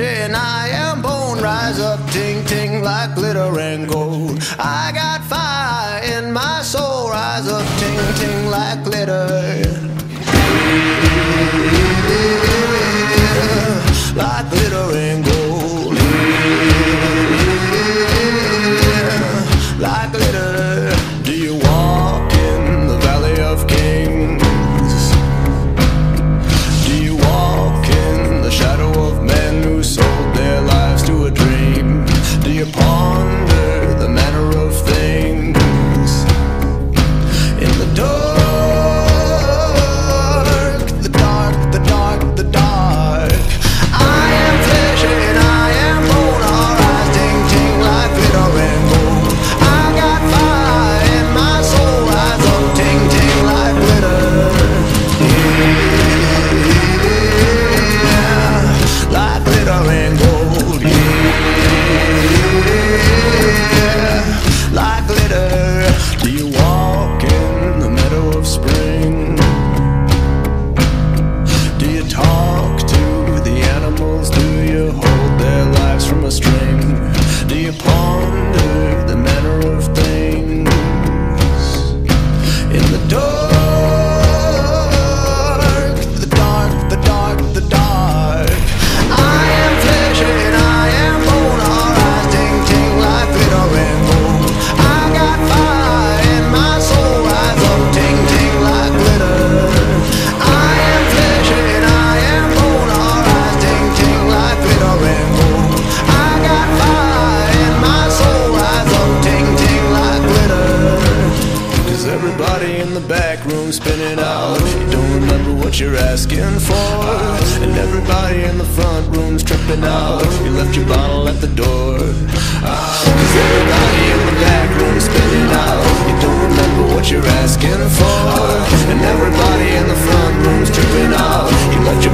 and I am bone. Rise up, ting ting like glitter and gold. I got fire in my soul. Rise up, ting ting like glitter. Like glitter and gold. Like glitter. Do you walk in the valley of kings? Ponder the manner of things in the dark, the dark, the dark, the dark. I am flesh and I am bone. All right, ting ting like glitter and gold. I got fire in my soul. I love ting ting like glitter, yeah, like glitter and gold. Like glitter. Do you walk in the meadow of spring? Do you talk to the animals? Do you hold their lives from a string? Do you ponder the manner of things in the dark? Everybody in the back room spinning out. You don't remember what you're asking for. And everybody in the front room's tripping out. You left your bottle at the door. 'Cause everybody in the back room's spinning out. You don't remember what you're asking for. And everybody in the front room's tripping out. You left your